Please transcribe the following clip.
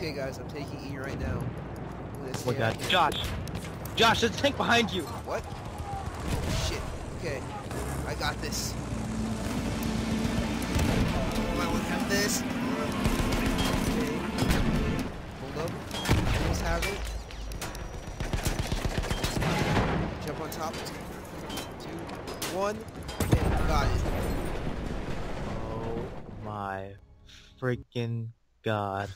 Okay, guys, I'm taking E right now. Oh my God, Josh, there's a tank behind you. What? Oh, shit. Okay, I got this. I would have this. Okay. Hold up. Almost have it. Jump on top. 2, 1. And got it. Oh my freaking God.